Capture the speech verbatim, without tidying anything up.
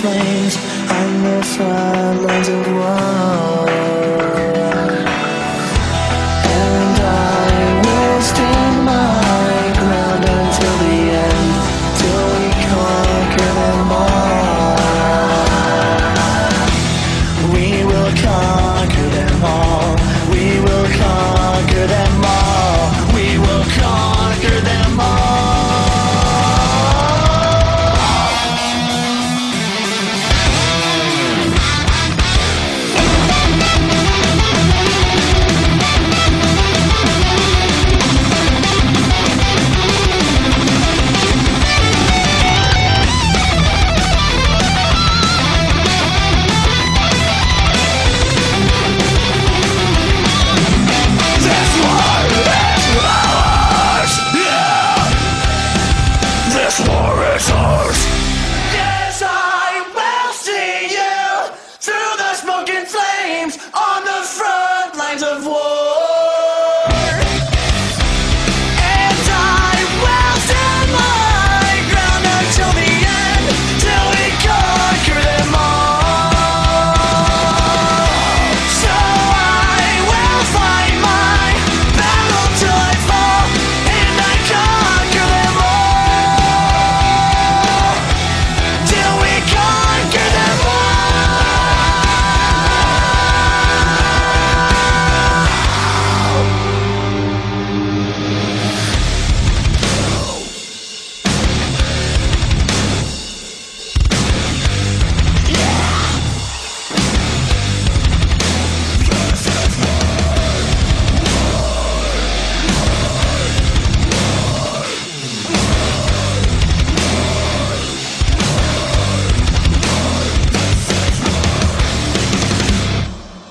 flames. I know fire lines of war.